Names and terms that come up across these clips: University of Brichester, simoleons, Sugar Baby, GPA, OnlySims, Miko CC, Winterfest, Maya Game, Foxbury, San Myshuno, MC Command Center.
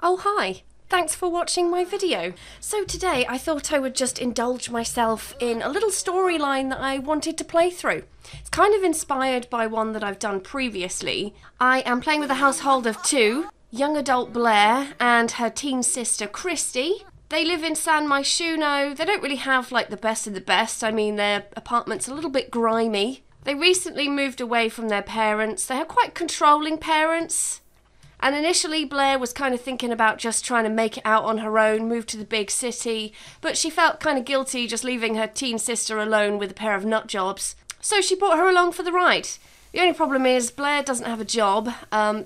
Oh hi, thanks for watching my video. So today I thought I would just indulge myself in a little storyline that I wanted to play through. It's kind of inspired by one that I've done previously. I am playing with a household of two, young adult Blair and her teen sister Christy. They live in San Myshuno. They don't really have like the best of the best. I mean, their apartment's a little bit grimy. They recently moved away from their parents. They have quite controlling parents. And initially Blair was kind of thinking about just trying to make it out on her own, move to the big city, but she felt kind of guilty just leaving her teen sister alone with a pair of nut jobs. So she brought her along for the ride. The only problem is Blair doesn't have a job.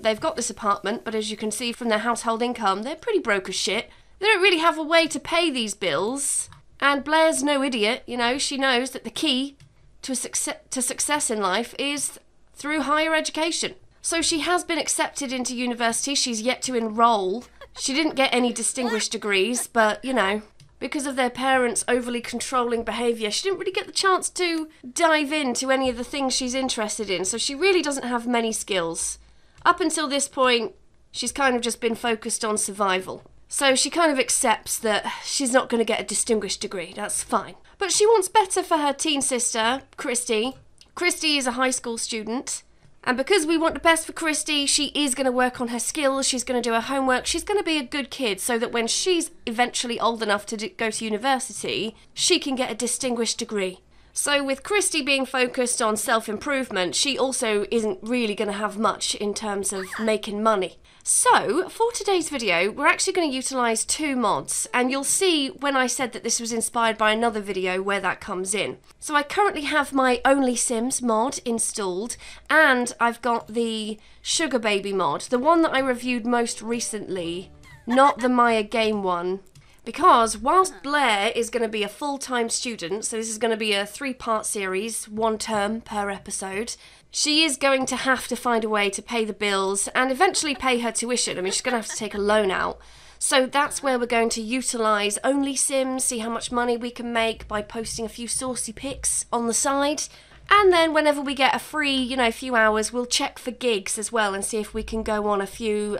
They've got this apartment, but as you can see from their household income, they're pretty broke as shit. They don't really have a way to pay these bills. And Blair's no idiot, you know, she knows that the key to success in life is through higher education. So she has been accepted into university, she's yet to enroll. She didn't get any distinguished degrees, but you know, because of their parents' overly controlling behaviour, she didn't really get the chance to dive into any of the things she's interested in, so she really doesn't have many skills. Up until this point, she's kind of just been focused on survival. So she kind of accepts that she's not going to get a distinguished degree, that's fine. But she wants better for her teen sister, Christy. Christy is a high school student. And because we want the best for Christy, she is going to work on her skills, she's going to do her homework, she's going to be a good kid so that when she's eventually old enough to go to university, she can get a distinguished degree. So with Christy being focused on self-improvement, she also isn't really going to have much in terms of making money. So for today's video, we're actually going to utilise two mods, and you'll see when I said that this was inspired by another video where that comes in. So I currently have my OnlySims mod installed, and I've got the Sugar Baby mod, the one that I reviewed most recently, not the Maya Game one. Because whilst Blair is going to be a full-time student, so this is going to be a three-part series, one term per episode, she is going to have to find a way to pay the bills and eventually pay her tuition. I mean, she's going to have to take a loan out. So that's where we're going to utilise OnlySims, see how much money we can make by posting a few saucy pics on the side. And then whenever we get a free, you know, few hours, we'll check for gigs as well and see if we can go on a few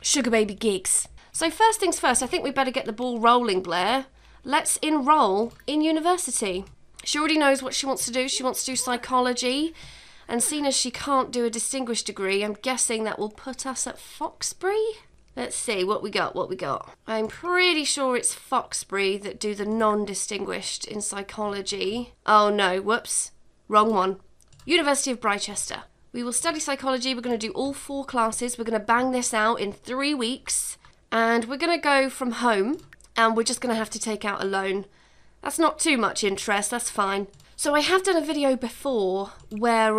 Sugar Baby gigs. So first things first, I think we better get the ball rolling, Blair. Let's enroll in university. She already knows what she wants to do. She wants to do psychology. And seeing as she can't do a distinguished degree, I'm guessing that will put us at Foxbury? Let's see what we got, I'm pretty sure it's Foxbury that do the non-distinguished in psychology. Oh no, whoops, wrong one. University of Brichester. We will study psychology. We're going to do all four classes. We're going to bang this out in 3 weeks. And we're going to go from home, and we're just going to have to take out a loan. That's not too much interest, that's fine. So I have done a video before where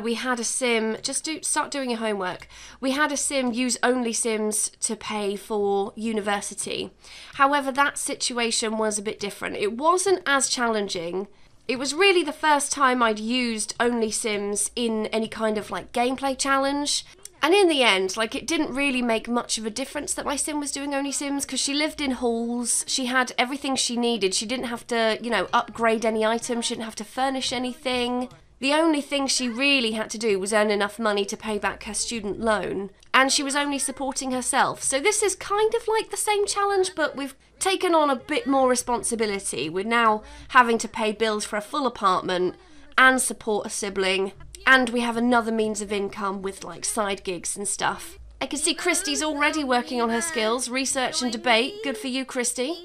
we had a sim, start doing your homework. We had a sim use OnlySims to pay for university. However, that situation was a bit different. It wasn't as challenging. It was really the first time I'd used OnlySims in any kind of like gameplay challenge. And in the end, like, it didn't really make much of a difference that my sim was doing OnlySims because she lived in halls, she had everything she needed, she didn't have to, you know, upgrade any items, she didn't have to furnish anything. The only thing she really had to do was earn enough money to pay back her student loan, and she was only supporting herself. So this is kind of like the same challenge, but we've taken on a bit more responsibility. We're now having to pay bills for a full apartment and support a sibling. And we have another means of income with like side gigs and stuff. I can see Christy's already working on her skills, research and debate. Good for you, Christy.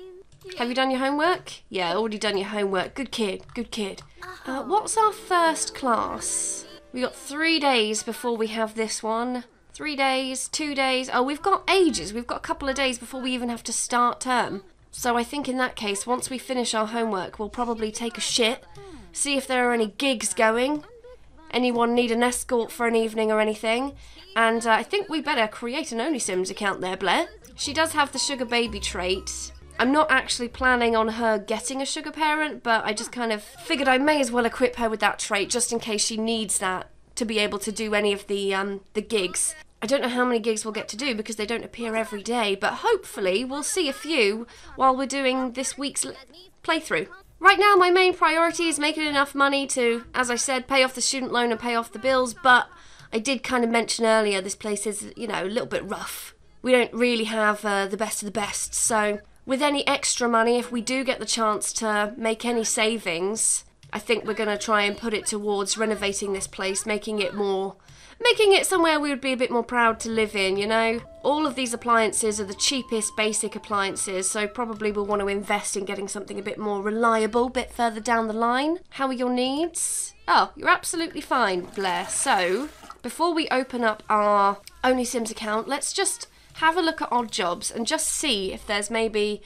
Have you done your homework? Yeah, already done your homework. Good kid, good kid. What's our first class? We got 3 days before we have this one. 3 days, 2 days. Oh, we've got ages. We've got a couple of days before we even have to start term. So I think in that case, once we finish our homework, we'll probably take a shit, see if there are any gigs going. Anyone need an escort for an evening or anything? And I think we better create an OnlySims account there, Blair. She does have the Sugar Baby trait. I'm not actually planning on her getting a sugar parent, but I just kind of figured I may as well equip her with that trait just in case she needs that to be able to do any of the gigs. I don't know how many gigs we'll get to do because they don't appear every day, but hopefully we'll see a few while we're doing this week's playthrough. Right now, my main priority is making enough money to, as I said, pay off the student loan and pay off the bills, but I did kind of mention earlier this place is, you know, a little bit rough. we don't really have the best of the best. So with any extra money, if we do get the chance to make any savings, I think we're going to try and put it towards renovating this place, making it somewhere we would be a bit more proud to live in, you know? All of these appliances are the cheapest basic appliances, so probably we'll want to invest in getting something a bit more reliable, a bit further down the line. How are your needs? Oh, you're absolutely fine, Blair. So, before we open up our OnlySims account, let's just have a look at odd jobs and just see if there's maybe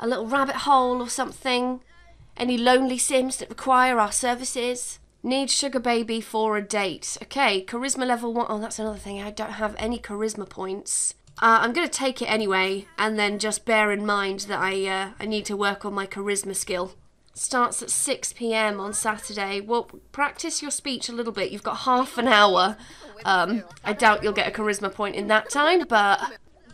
a little rabbit hole or something. Any lonely Sims that require our services? Need Sugar Baby for a date. Okay, charisma level 1. Oh, that's another thing. I don't have any charisma points. I'm going to take it anyway, and then just bear in mind that I need to work on my charisma skill. Starts at 6 PM on Saturday. Well, practice your speech a little bit. You've got half an hour. I doubt you'll get a charisma point in that time, but...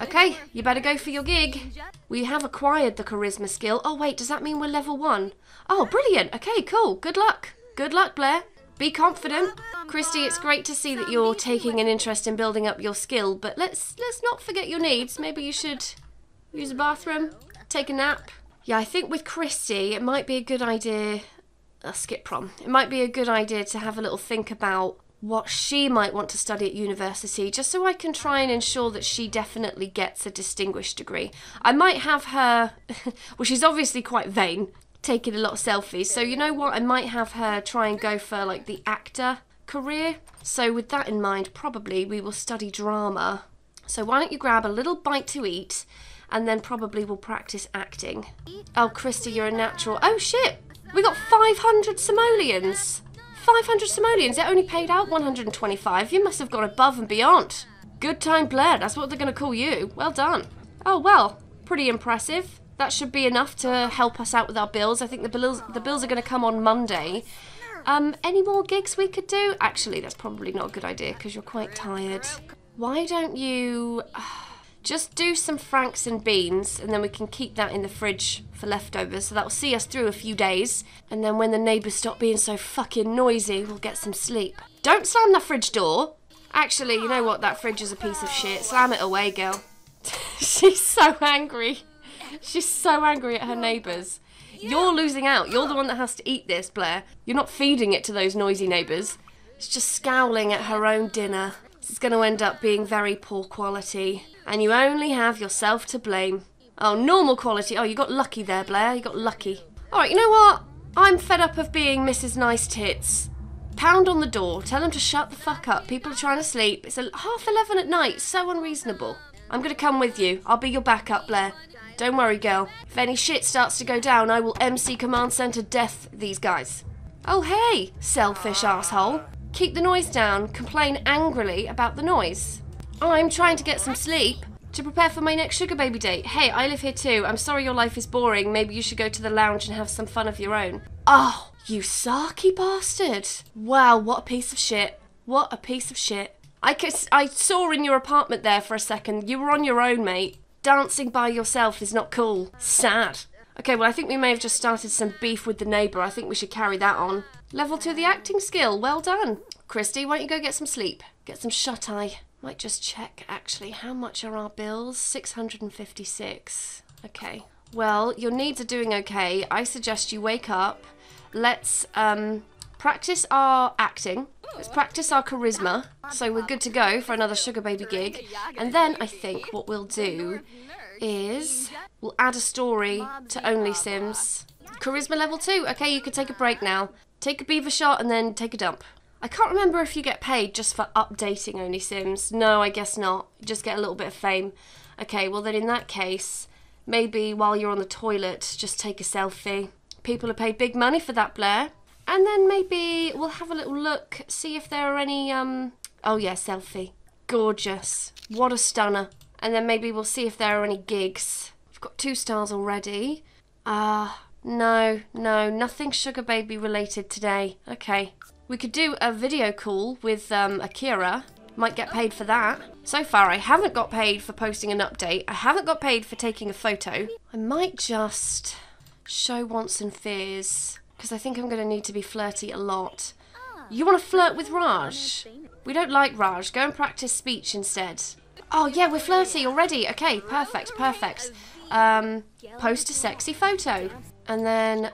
okay, you better go for your gig. We have acquired the charisma skill. Oh wait, does that mean we're level 1? Oh, brilliant. Okay, cool. Good luck. Good luck, Blair. Be confident. Christy, it's great to see that you're taking an interest in building up your skill, but let's not forget your needs. Maybe you should use a bathroom, take a nap. Yeah, I think with Christy, it might be a good idea... I'll skip prom. It might be a good idea to have a little think about what she might want to study at university, just so I can try and ensure that she definitely gets a distinguished degree. I might have her, well, she's obviously quite vain, taking a lot of selfies, so you know what, I might have her try and go for like the actor career. So with that in mind, probably we will study drama. So why don't you grab a little bite to eat, and then probably we'll practice acting. Oh, Christy, you're a natural. Oh shit, we got 500 simoleons. 500 simoleons, it only paid out 125. You must have gone above and beyond. Good time, Blair, that's what they're going to call you. Well done. Oh, well, pretty impressive. That should be enough to help us out with our bills. I think the bills are going to come on Monday. Any more gigs we could do? Actually, that's probably not a good idea because you're quite tired. Why don't you just do some franks and beans, and then we can keep that in the fridge for leftovers, so that'll see us through a few days, and then when the neighbours stop being so fucking noisy, we'll get some sleep. Don't slam that fridge door! Actually, you know what, that fridge is a piece of shit. Slam it away, girl. She's so angry. She's so angry at her neighbours. You're losing out. You're the one that has to eat this, Blair. You're not feeding it to those noisy neighbours. She's just scowling at her own dinner. This is going to end up being very poor quality. And you only have yourself to blame. Oh, normal quality. Oh, you got lucky there, Blair. You got lucky. All right, you know what? I'm fed up of being Mrs. Nice Tits. Pound on the door. Tell them to shut the fuck up. People are trying to sleep. It's 11:30 at night. So unreasonable. I'm going to come with you. I'll be your backup, Blair. Don't worry, girl. If any shit starts to go down, I will MC Command Center death these guys. Oh, hey, selfish asshole. Keep the noise down. Complain angrily about the noise. I'm trying to get some sleep to prepare for my next Sugar Baby date. Hey, I live here too. I'm sorry your life is boring. Maybe you should go to the lounge and have some fun of your own. Oh, you sarky bastard. Wow, what a piece of shit. What a piece of shit. I saw in your apartment there for a second. You were on your own, mate. Dancing by yourself is not cool. Sad. Okay, well, I think we may have just started some beef with the neighbour. I think we should carry that on. Level 2 of the acting skill. Well done. Christy, why don't you go get some sleep? Get some shut-eye. Might just check, actually, how much are our bills? 656. Okay. Well, your needs are doing okay. I suggest you wake up. Let's practice our acting. Let's practice our charisma. So we're good to go for another Sugar Baby gig. And then I think what we'll do is we'll add a story to OnlySims. Charisma level 2. Okay, you can take a break now. Take a beaver shot and then take a dump. I can't remember if you get paid just for updating OnlySims. No, I guess not. You just get a little bit of fame. Okay, well then in that case, maybe while you're on the toilet, just take a selfie. People are paid big money for that, Blair. And then maybe we'll have a little look, see if there are any, oh yeah, selfie. Gorgeous. What a stunner. And then maybe we'll see if there are any gigs. We've got 2 stars already. No, nothing Sugar Baby related today. Okay. We could do a video call with Akira. Might get paid for that. So far, I haven't got paid for posting an update. I haven't got paid for taking a photo. I might just show wants and fears, because I think I'm going to need to be flirty a lot. You want to flirt with Raj? We don't like Raj. Go and practice speech instead. Oh yeah, we're flirty already. Okay, perfect, perfect. Post a sexy photo. And then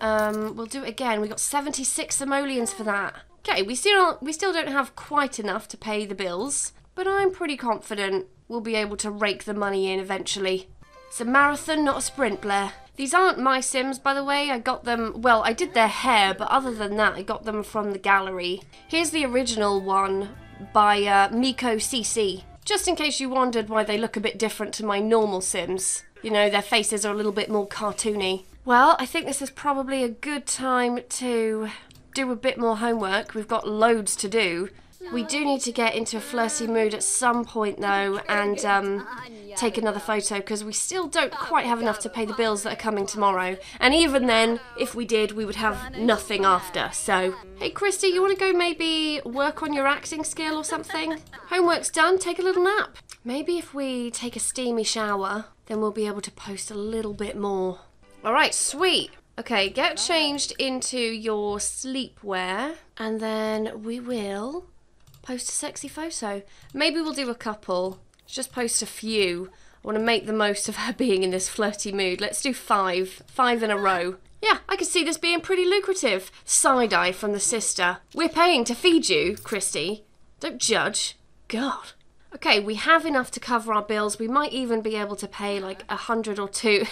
we'll do it again. We got 76 simoleons for that. Okay, we still don't have quite enough to pay the bills, but I'm pretty confident we'll be able to rake the money in eventually. It's a marathon, not a sprint, Blair. These aren't my Sims, by the way. I got them, well, I did their hair, but other than that, I got them from the gallery. Here's the original one by Miko CC, just in case you wondered why they look a bit different to my normal Sims. You know, their faces are a little bit more cartoony. Well, I think this is probably a good time to do a bit more homework. We've got loads to do. We do need to get into a flirty mood at some point, though, and take another photo, because we still don't quite have enough to pay the bills that are coming tomorrow. And even then, if we did, we would have nothing after, so... Hey, Christy, you want to go maybe work on your acting skill or something? Homework's done, take a little nap. Maybe if we take a steamy shower, then we'll be able to post a little bit more. All right, sweet. Okay, get changed into your sleepwear, and then we will... post a sexy photo. Maybe we'll do a couple. Just post a few. I want to make the most of her being in this flirty mood. Let's do 5. 5 in a row. Yeah, I could see this being pretty lucrative. Side-eye from the sister. We're paying to feed you, Christy. Don't judge. God. Okay, we have enough to cover our bills. We might even be able to pay like 100 or 2.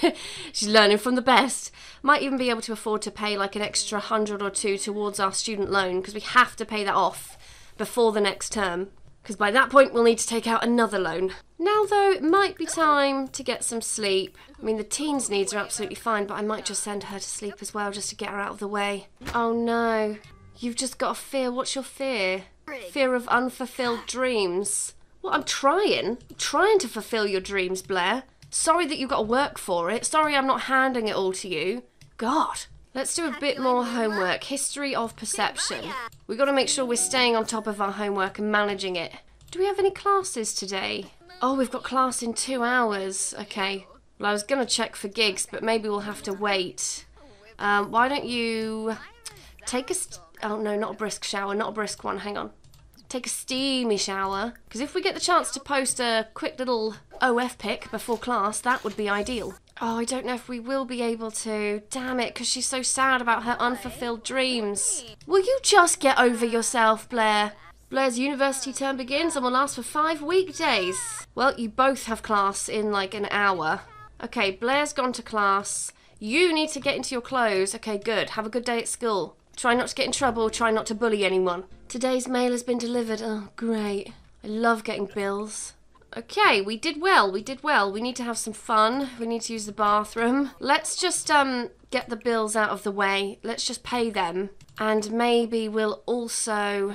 She's learning from the best. Might even be able to afford to pay like an extra 100 or 2 towards our student loan, because we have to pay that off before the next term, because by that point we'll need to take out another loan. Now though, it might be time to get some sleep. I mean, the teen's needs are absolutely fine, but I might just send her to sleep as well, just to get her out of the way. Oh no, you've just got a fear. What's your fear? Fear of unfulfilled dreams. Well, I'm trying to fulfill your dreams, Blair. Sorry that you've got to work for it. Sorry I'm not handing it all to you. God. Let's do a bit more homework. History of perception. We've got to make sure we're staying on top of our homework and managing it. Do we have any classes today? Oh, we've got class in 2 hours. Okay. Well, I was going to check for gigs, but maybe we'll have to wait. Why don't you take a... oh, no, not a brisk shower. Not a brisk one. Hang on. Take a steamy shower. Because if we get the chance to post a quick little OF pic before class, that would be ideal. Oh, I don't know if we will be able to. Damn it, because she's so sad about her unfulfilled dreams. Will you just get over yourself, Blair? Blair's university term begins and will last for 5 weekdays. Well, you both have class in like an hour. Okay, Blair's gone to class. You need to get into your clothes. Okay, good. Have a good day at school. Try not to get in trouble. Try not to bully anyone. Today's mail has been delivered. Oh, great. I love getting bills. Okay, we did well, we did well. We need to have some fun. We need to use the bathroom. Let's just get the bills out of the way. Let's just pay them. And maybe we'll also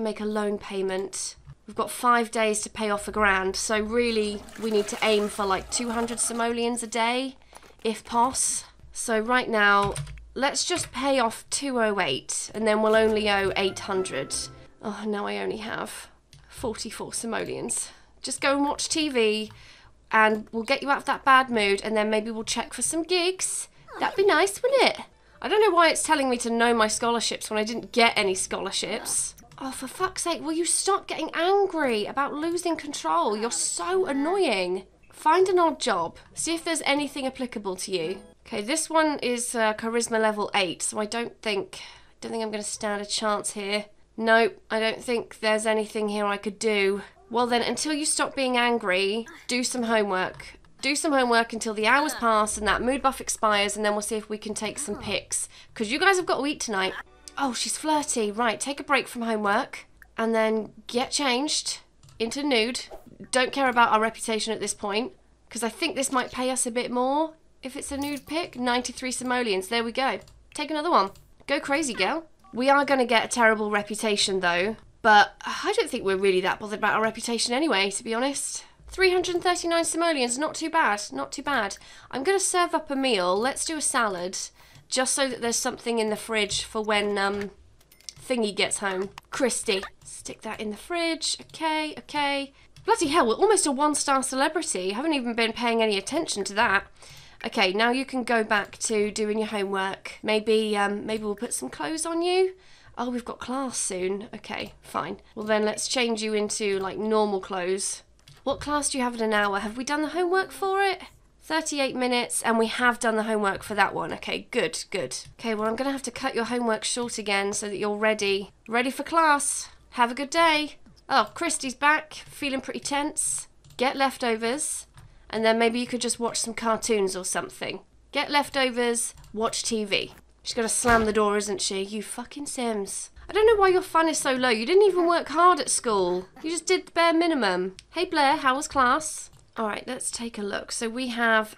make a loan payment. We've got 5 days to pay off £1,000, so really we need to aim for like 200 simoleons a day, if pos. So right now, let's just pay off 208, and then we'll only owe 800. Oh, now I only have 44 simoleons. Just go and watch TV and we'll get you out of that bad mood, and then maybe we'll check for some gigs. That'd be nice, wouldn't it? I don't know why it's telling me to know my scholarships when I didn't get any scholarships. Oh, for fuck's sake, will you stop getting angry about losing control? You're so annoying. Find an odd job. See if there's anything applicable to you. Okay, this one is charisma level 8, so I don't think I'm going to stand a chance here. Nope, I don't think there's anything here I could do. Well then, until you stop being angry, do some homework. Do some homework until the hours pass and that mood buff expires, and then we'll see if we can take some pics. Because you guys have got to eat tonight. Oh, she's flirty. Right, take a break from homework and then get changed into nude. Don't care about our reputation at this point, because I think this might pay us a bit more if it's a nude pic. 93 simoleons. There we go. Take another one. Go crazy, girl. We are going to get a terrible reputation, though. But I don't think we're really that bothered about our reputation anyway, to be honest. 339 simoleons, not too bad, not too bad. I'm going to serve up a meal. Let's do a salad, just so that there's something in the fridge for when Thingy gets home. Christy. Stick that in the fridge. Okay, okay. Bloody hell, we're almost a 1-star celebrity. I haven't even been paying any attention to that. Okay, now you can go back to doing your homework. Maybe we'll put some clothes on you. Oh, we've got class soon. Okay, fine. Well then, let's change you into, like, normal clothes. What class do you have in an hour? Have we done the homework for it? 38 minutes, and we have done the homework for that one. Okay, good, good. Okay, well, I'm going to have to cut your homework short again so that you're ready. Ready for class. Have a good day. Oh, Christy's back. Feeling pretty tense. Get leftovers, and then maybe you could just watch some cartoons or something. Get leftovers, watch TV. She's going to slam the door, isn't she? You fucking Sims. I don't know why your fun is so low. You didn't even work hard at school. You just did the bare minimum. Hey, Blair, how was class? All right, let's take a look. So we have,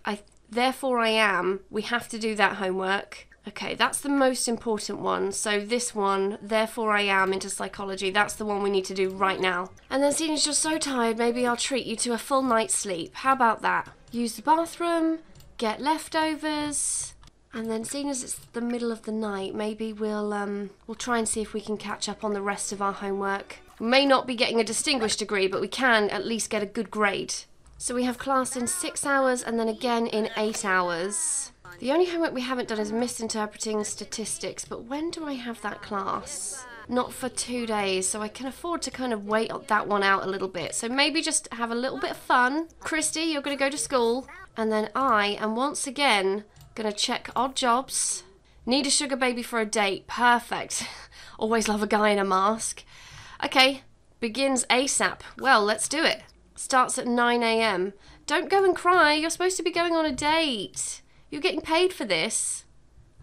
Therefore I Am. We have to do that homework. Okay, that's the most important one. So this one, Therefore I Am, into psychology, that's the one we need to do right now. And then seeing as you're so tired, maybe I'll treat you to a full night's sleep. How about that? Use the bathroom, get leftovers, and then seeing as it's the middle of the night, maybe we'll try and see if we can catch up on the rest of our homework. We may not be getting a distinguished degree, but we can at least get a good grade. So we have class in 6 hours and then again in 8 hours. The only homework we haven't done is misinterpreting statistics, but when do I have that class? Not for 2 days, so I can afford to kind of wait that one out a little bit. So maybe just have a little bit of fun. Christy, you're going to go to school. And then I am once again going to check odd jobs. Need a sugar baby for a date. Perfect. Always love a guy in a mask. Okay, begins ASAP. Well, let's do it. Starts at 9 AM. Don't go and cry. You're supposed to be going on a date. You're getting paid for this.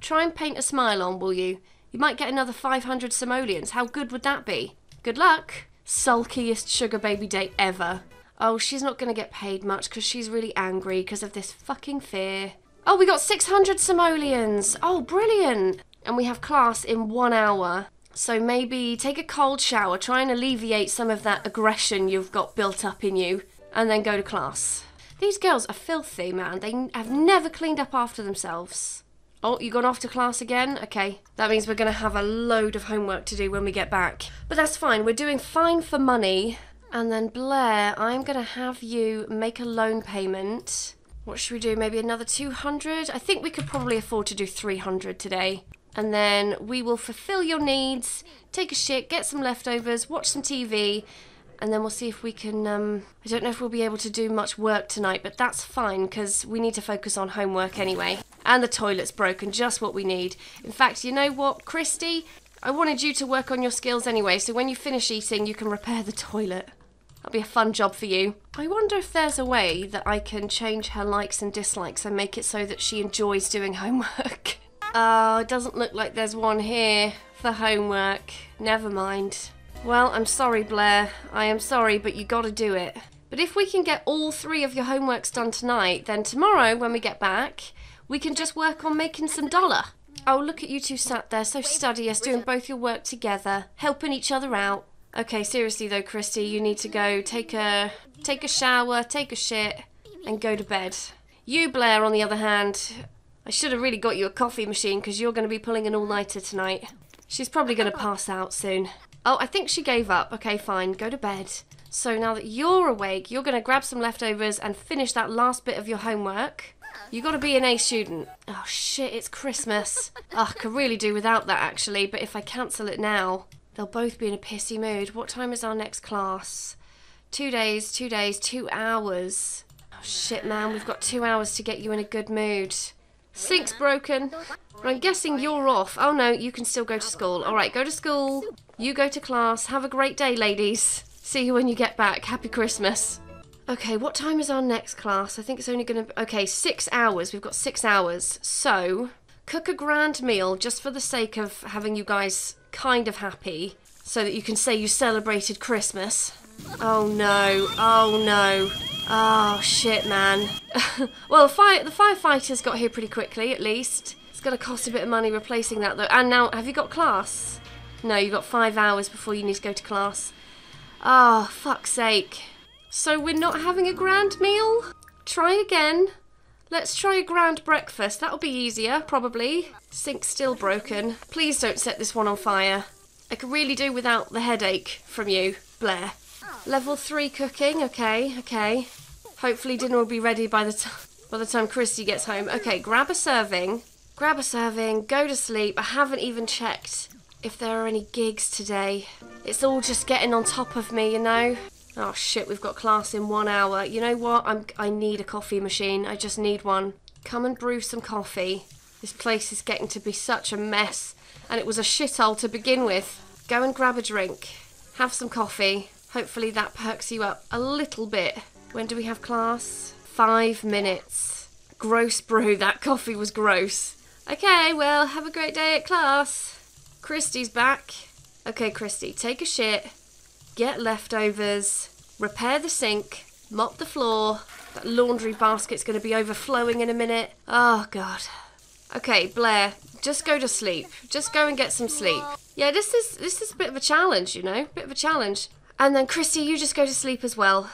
Try and paint a smile on, will you? You might get another 500 simoleons. How good would that be? Good luck. Sulkiest sugar baby date ever. Oh, she's not going to get paid much because she's really angry because of this fucking fear. Oh, we got 600 simoleons. Oh, brilliant. And we have class in 1 hour. So maybe take a cold shower. Try and alleviate some of that aggression you've got built up in you. And then go to class. These girls are filthy, man. They have never cleaned up after themselves. Oh, you gone off to class again? Okay, that means we're going to have a load of homework to do when we get back. But that's fine. We're doing fine for money. And then Blair, I'm going to have you make a loan payment. What should we do? Maybe another 200? I think we could probably afford to do 300 today. And then we will fulfill your needs, take a shit, get some leftovers, watch some TV. And then we'll see if we can, I don't know if we'll be able to do much work tonight, but that's fine because we need to focus on homework anyway. And the toilet's broken, just what we need. In fact, you know what, Christy? I wanted you to work on your skills anyway, so when you finish eating, you can repair the toilet. That'll be a fun job for you. I wonder if there's a way that I can change her likes and dislikes and make it so that she enjoys doing homework. Oh, it doesn't look like there's one here for homework. Never mind. Well, I'm sorry, Blair. I am sorry, but you gotta do it. But if we can get all three of your homeworks done tonight, then tomorrow, when we get back, we can just work on making some dollar. Oh, look at you two sat there, so studious, doing both your work together, helping each other out. Okay, seriously though, Christy, you need to go take a shower, take a shit, and go to bed. You, Blair, on the other hand, I should have really got you a coffee machine because you're going to be pulling an all-nighter tonight. She's probably going to pass out soon. Oh, I think she gave up. Okay, fine. Go to bed. So now that you're awake, you're going to grab some leftovers and finish that last bit of your homework. You got to be an A student. Oh, shit, it's Christmas. Oh, I could really do without that, actually, but if I cancel it now, they'll both be in a pissy mood. What time is our next class? 2 days, 2 hours. Oh, shit, man, we've got 2 hours to get you in a good mood. Sink's broken. But I'm guessing you're off. Oh, no, you can still go to school. All right, go to school. You go to class. Have a great day, ladies. See you when you get back. Happy Christmas. Okay, what time is our next class? I think it's only going to be... Okay, 6 hours. We've got 6 hours. So, cook a grand meal just for the sake of having you guys kind of happy so that you can say you celebrated Christmas. Oh, no. Oh, no. Oh, shit, man. Well, the firefighters got here pretty quickly, at least. It's going to cost a bit of money replacing that, though. And now, have you got class? No, you've got 5 hours before you need to go to class. Oh, fuck's sake. So we're not having a grand meal? Try again. Let's try a grand breakfast. That'll be easier, probably. Sink's still broken. Please don't set this one on fire. I could really do without the headache from you, Blair. Level 3 cooking. Okay, okay. Hopefully dinner will be ready by the time Christy gets home. Okay, grab a serving. Grab a serving, go to sleep. I haven't even checked if there are any gigs today. It's all just getting on top of me, you know. Oh shit, we've got class in 1 hour. You know what? I need a coffee machine. I just need one. Come and brew some coffee. This place is getting to be such a mess, and it was a shithole to begin with. Go and grab a drink. Have some coffee. Hopefully that perks you up a little bit. When do we have class? 5 minutes. Gross brew. That coffee was gross. Okay, well, have a great day at class. Christy's back. Okay, Christy, take a shit. Get leftovers, repair the sink, mop the floor. That laundry basket's going to be overflowing in a minute. Oh, God. Okay, Blair, just go to sleep. Just go and get some sleep. Yeah, this is a bit of a challenge, you know, bit of a challenge. And then, Christy, you just go to sleep as well.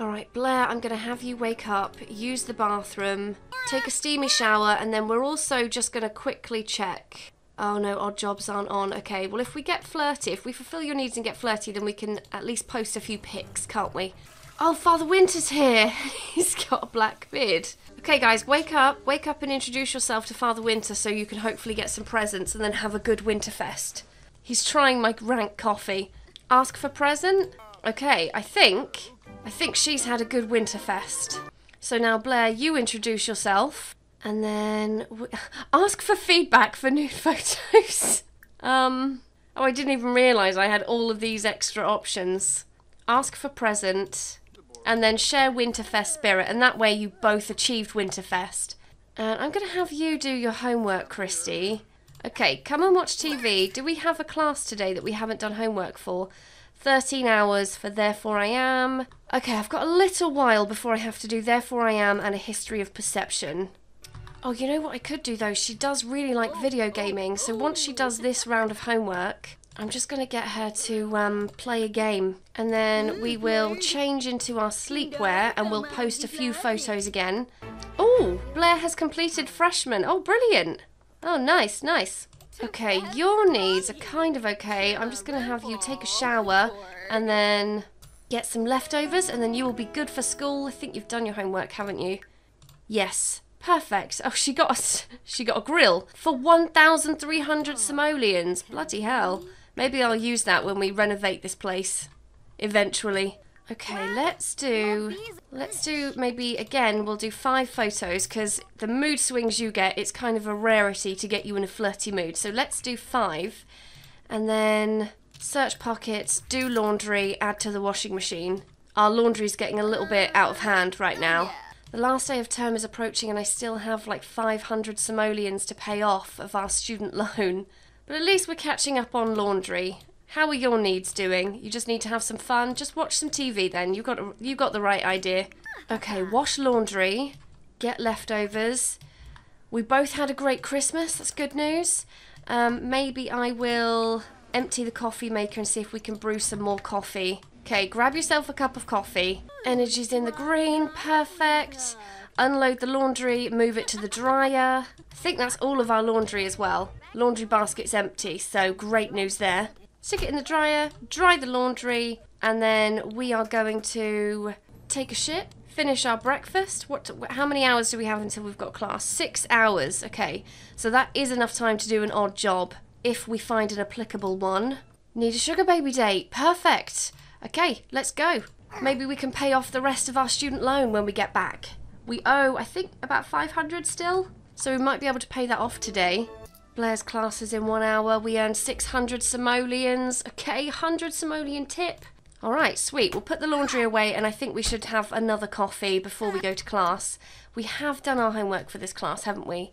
All right, Blair, I'm going to have you wake up, use the bathroom, take a steamy shower, and then we're also just going to quickly check... Oh no, odd jobs aren't on. Okay, well if we get flirty, if we fulfill your needs and get flirty, then we can at least post a few pics, can't we? Oh, Father Winter's here. He's got a black beard. Okay guys, wake up and introduce yourself to Father Winter so you can hopefully get some presents and then have a good Winterfest. He's trying my rank coffee. Ask for present? Okay, I think she's had a good Winterfest. So now Blair, you introduce yourself. And then ask for feedback for nude photos. Oh, I didn't even realise I had all of these extra options. Ask for present and then share Winterfest spirit, and that way you both achieved Winterfest. And I'm going to have you do your homework, Christy. Okay, come and watch TV. Do we have a class today that we haven't done homework for? 13 hours for Therefore I Am. Okay, I've got a little while before I have to do Therefore I Am and A History of Perception. Oh, you know what I could do though? She does really like video gaming, so once she does this round of homework, I'm just going to get her to play a game. And then we will change into our sleepwear and we'll post a few photos again. Oh, Blair has completed freshman. Oh, brilliant. Oh, nice, nice. Okay, your needs are kind of okay. I'm just going to have you take a shower and then get some leftovers and then you will be good for school. I think you've done your homework, haven't you? Yes. Perfect. Oh, she got a grill for 1,300 simoleons. Bloody hell. Maybe I'll use that when we renovate this place eventually. Okay, let's do maybe again, we'll do 5 photos because the mood swings you get, it's kind of a rarity to get you in a flirty mood. So let's do 5 and then search pockets, do laundry, add to the washing machine. Our laundry's getting a little bit out of hand right now. The last day of term is approaching and I still have like 500 simoleons to pay off of our student loan. But at least we're catching up on laundry. How are your needs doing? You just need to have some fun. Just watch some TV then. You got the right idea. Okay, wash laundry. Get leftovers. We both had a great Christmas. That's good news. Maybe I will empty the coffee maker and see if we can brew some more coffee. Okay, grab yourself a cup of coffee. Energy's in the green, perfect. Unload the laundry, move it to the dryer. I think that's all of our laundry as well. Laundry basket's empty, so great news there. Stick it in the dryer, dry the laundry, and then we are going to take a shit, finish our breakfast. How many hours do we have until we've got class? 6 hours, okay. So that is enough time to do an odd job, if we find an applicable one. Need a sugar baby date, perfect. Okay, let's go. Maybe we can pay off the rest of our student loan when we get back. We owe, I think, about 500 still, so we might be able to pay that off today. Blair's class is in 1 hour. We earned 600 simoleons. Okay, 100 simoleon tip. All right, sweet. We'll put the laundry away, and I think we should have another coffee before we go to class. We have done our homework for this class, haven't we?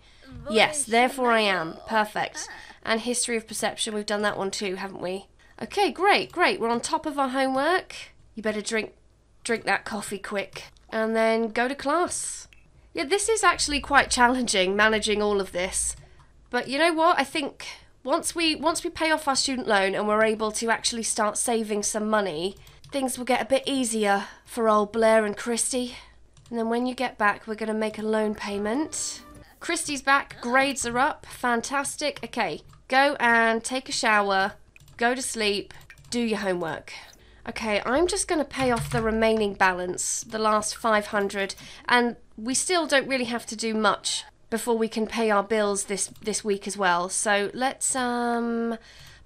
Yes, Therefore I Am. Perfect. And History of Perception, we've done that one too, haven't we? Okay, great, great. We're on top of our homework. You better drink that coffee quick. And then go to class. Yeah, this is actually quite challenging, managing all of this. But you know what? I think once we pay off our student loan and we're able to actually start saving some money, things will get a bit easier for old Blair and Christy. And then when you get back, we're going to make a loan payment. Christy's back. Grades are up. Fantastic. Okay, go and take a shower. Go to sleep, do your homework. Okay, I'm just going to pay off the remaining balance, the last 500, and we still don't really have to do much before we can pay our bills this week as well. So let's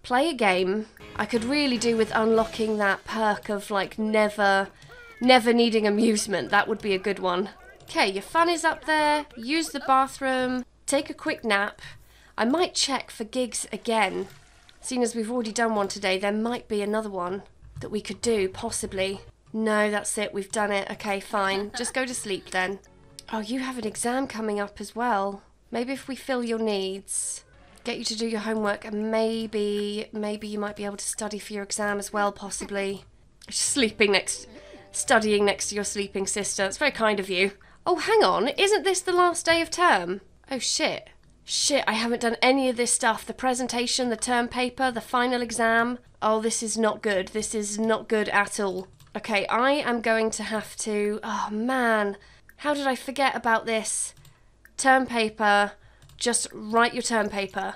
play a game. I could really do with unlocking that perk of like never needing amusement. That would be a good one. Okay, your fan is up there. Use the bathroom. Take a quick nap. I might check for gigs again. Seeing as we've already done one today, there might be another one that we could do, possibly. No, that's it. We've done it. Okay, fine. Just go to sleep then. Oh, you have an exam coming up as well. Maybe if we fill your needs, get you to do your homework, and maybe you might be able to study for your exam as well, possibly. Studying next to your sleeping sister. It's very kind of you. Oh, hang on. Isn't this the last day of term? Oh, shit. Shit, I haven't done any of this stuff. The presentation, the term paper, the final exam. Oh, this is not good. This is not good at all. Okay, I am going to have to... Oh, man. How did I forget about this? Term paper. Just write your term paper.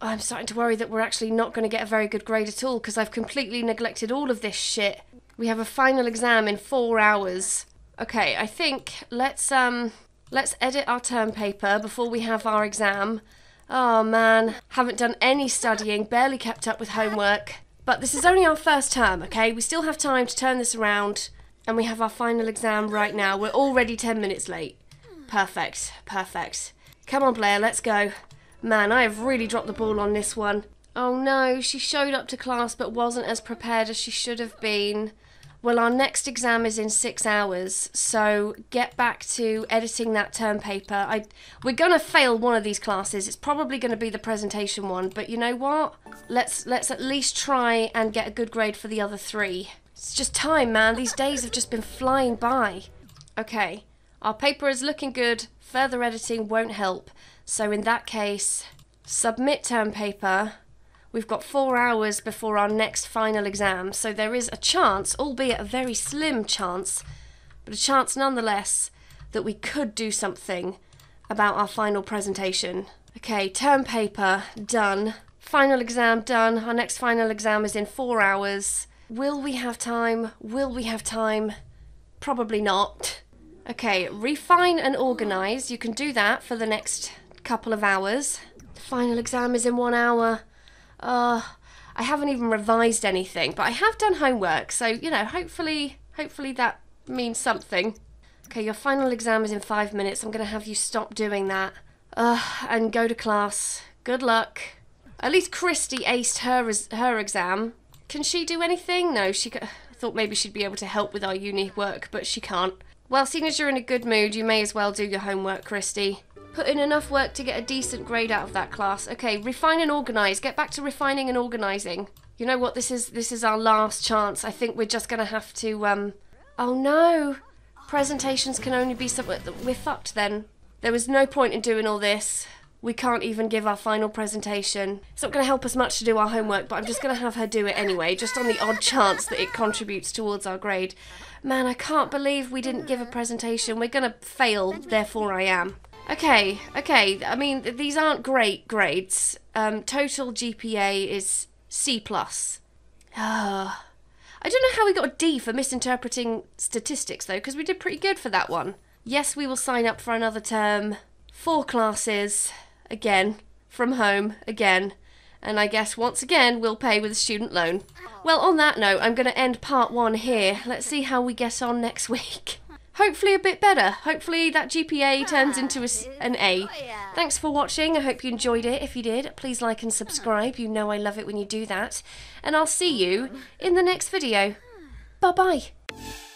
I'm starting to worry that we're actually not going to get a very good grade at all because I've completely neglected all of this shit. We have a final exam in 4 hours. Okay, I think let's edit our term paper before we have our exam. Oh man, haven't done any studying, barely kept up with homework. But this is only our first term, okay? We still have time to turn this around and we have our final exam right now. We're already 10 minutes late. Perfect, perfect. Come on, Blair, let's go. Man, I have really dropped the ball on this one. Oh no, she showed up to class but wasn't as prepared as she should have been. Well, our next exam is in 6 hours, so get back to editing that term paper. We're going to fail one of these classes. It's probably going to be the presentation one, but you know what? Let's at least try and get a good grade for the other three. It's just time, man. These days have just been flying by. Okay, our paper is looking good. Further editing won't help, so in that case, submit term paper. We've got 4 hours before our next final exam, so there is a chance, albeit a very slim chance, but a chance nonetheless, that we could do something about our final presentation. Okay, term paper, done. Final exam, done. Our next final exam is in 4 hours. Will we have time? Will we have time? Probably not. Okay, refine and organise. You can do that for the next couple of hours. The final exam is in 1 hour. I haven't even revised anything, but I have done homework, so, you know, hopefully that means something. Okay, your final exam is in 5 minutes. I'm going to have you stop doing that and go to class. Good luck. At least Christy aced her exam. Can she do anything? No, I thought maybe she'd be able to help with our uni work, but she can't. Well, seeing as you're in a good mood, you may as well do your homework, Christy. Put in enough work to get a decent grade out of that class. Okay, refine and organise. Get back to refining and organising. You know what? This is our last chance. I think we're just going to have to... Oh, no. Presentations can only be... We're fucked, then. There was no point in doing all this. We can't even give our final presentation. It's not going to help us much to do our homework, but I'm just going to have her do it anyway, just on the odd chance that it contributes towards our grade. Man, I can't believe we didn't give a presentation. We're going to fail, therefore I am. Okay, I mean, these aren't great grades. Total GPA is C+. I don't know how we got a D for misinterpreting statistics, though, because we did pretty good for that one. Yes, we will sign up for another term. 4 classes. Again, from home, again, and I guess once again we'll pay with a student loan. Well, on that note, I'm going to end part 1 here. Let's see how we get on next week. Hopefully a bit better. Hopefully that GPA turns into an A. Thanks for watching. I hope you enjoyed it. If you did, please like and subscribe. You know I love it when you do that. And I'll see you in the next video. Bye-bye.